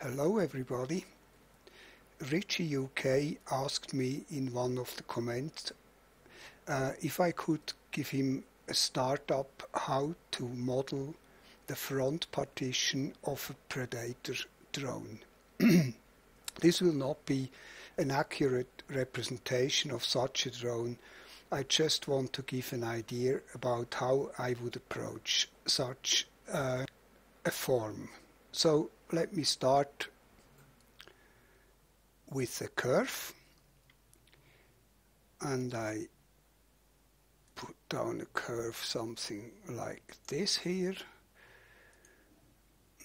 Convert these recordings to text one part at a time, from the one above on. Hello everybody. Richie UK asked me in one of the comments if I could give him a startup how to model the front partition of a Predator drone. This will not be an accurate representation of such a drone. I just want to give an idea about how I would approach such a form. So let me start with a curve, and I put down a curve something like this here.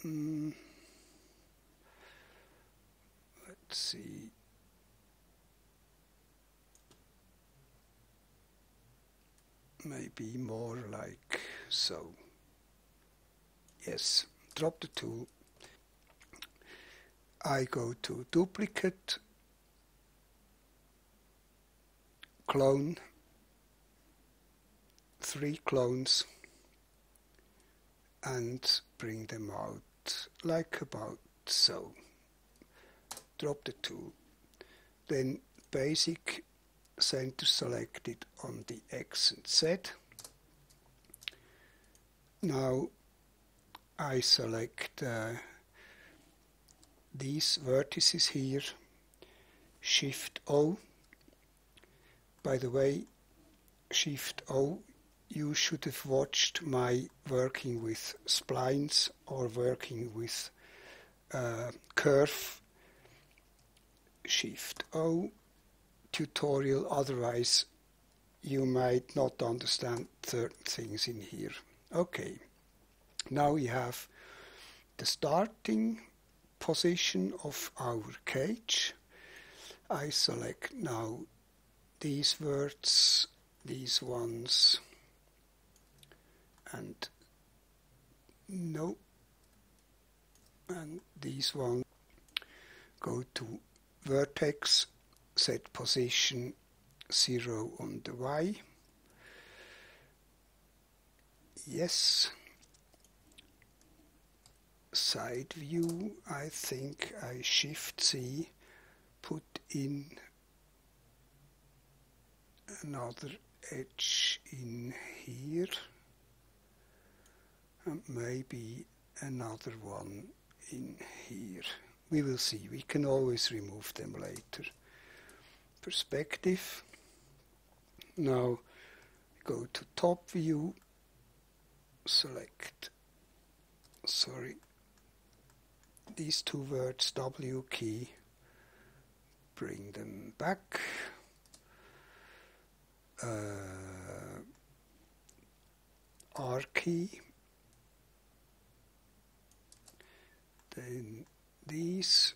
Let's see. Maybe more like so. Yes, drop the tool. I go to duplicate, clone, 3 clones, and bring them out like about so. Drop the tool. Then basic, center selected on the X and Z. Now I select these vertices here, Shift O. By the way, Shift O, you should have watched my working with splines or working with curve, Shift O tutorial, otherwise you might not understand certain things in here. Okay, now we have the starting position of our cage. I select now these words, these ones, and no, and these ones. Go to vertex, set position 0 on the Y. Yes. Side view, I think I Shift C, put in another edge in here, and maybe another one in here. We will see, we can always remove them later. Perspective. Now go to top view, select, sorry, these 2 words, W key, bring them back, R key, then these,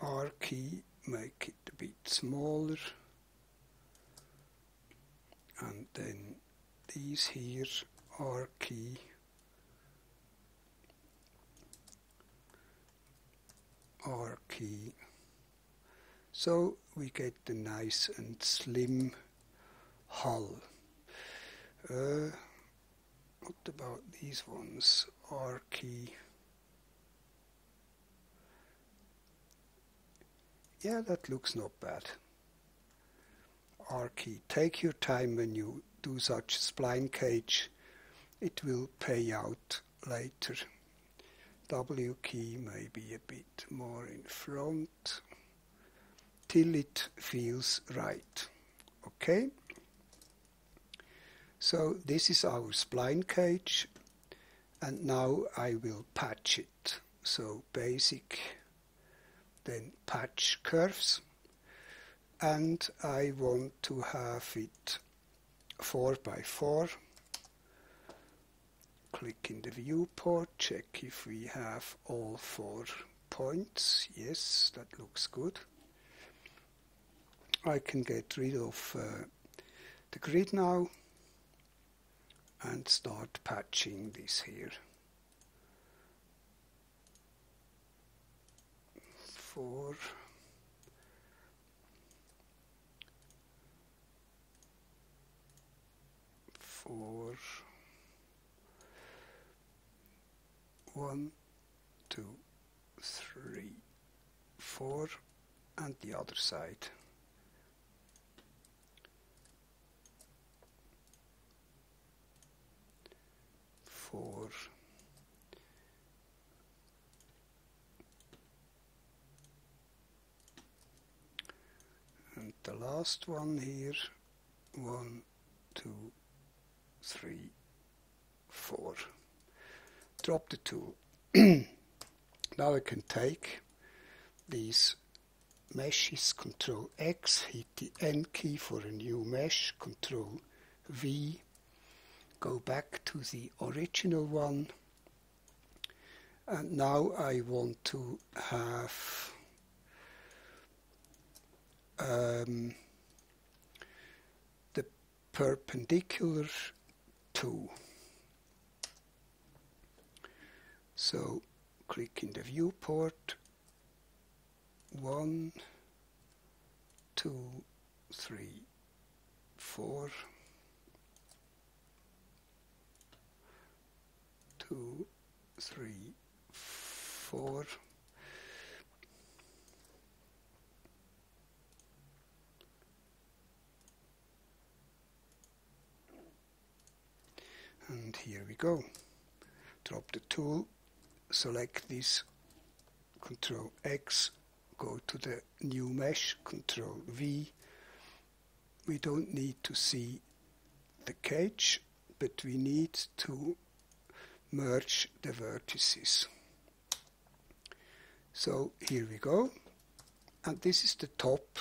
R key, make it a bit smaller, and then these here, R key, R key, so we get the nice and slim hull. What about these ones? R key. Yeah, that looks not bad. R key. Take your time when you do such a spline cage. It will pay out later. W key maybe a bit more in front till it feels right. Okay, so this is our spline cage, and now I will patch it. So basic, then patch curves, and I want to have it 4 by 4. Click in the viewport, check if we have all 4 points. Yes, that looks good. I can get rid of the grid now and start patching this here. 4. Four. 1, 2, 3. 4 and the other side. And the last one here, 1, 2, 3, 4. Drop the tool. Now I can take these meshes, Control X, hit the N key for a new mesh, Control V, go back to the original one, and now I want to have the perpendicular 2. So click in the viewport, 1, 2, 3, 4. 2, 3, 4. And here we go. Drop the tool, select this, Control X, go to the new mesh, Control V. We don't need to see the cage, but we need to merge the vertices. So here we go, and this is the top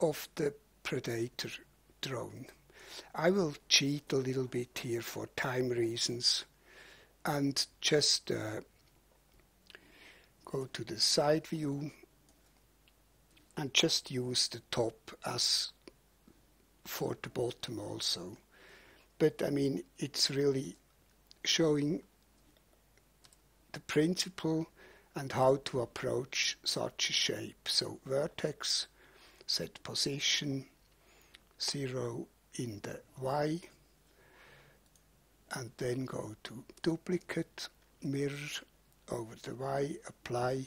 of the Predator drone. I will cheat a little bit here for time reasons and just go to the side view and just use the top as for the bottom also. But I mean, it's really showing the principle and how to approach such a shape. So vertex, set position, 0 in the Y, and then go to duplicate, mirror over the Y, apply.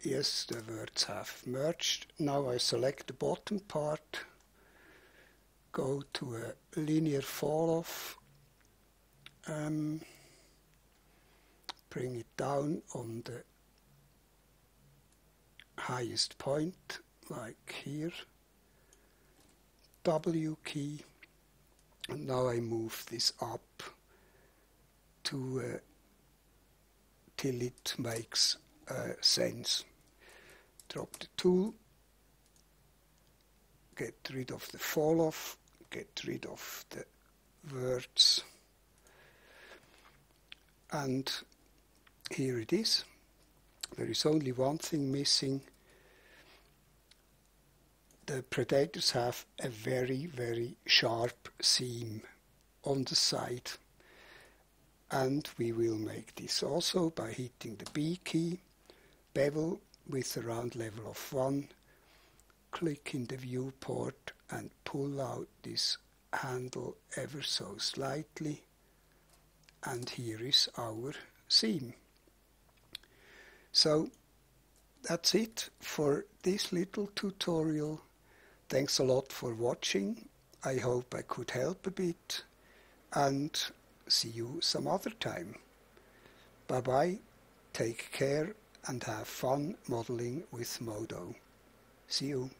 Yes, the words have merged. Now I select the bottom part, go to a linear fall-off, bring it down on the highest point, like here, W key, and now I move this up to till it makes sense. Drop the tool, get rid of the fall-off, get rid of the words, and here it is. There is only one thing missing. The Predators have a very, very sharp seam on the side, and we will make this also by hitting the B key, bevel with a round level of 1, click in the viewport and pull out this handle ever so slightly, and here is our seam. So that's it for this little tutorial. Thanks a lot for watching. I hope I could help a bit, and see you some other time. Bye bye, take care and have fun modeling with Modo. See you.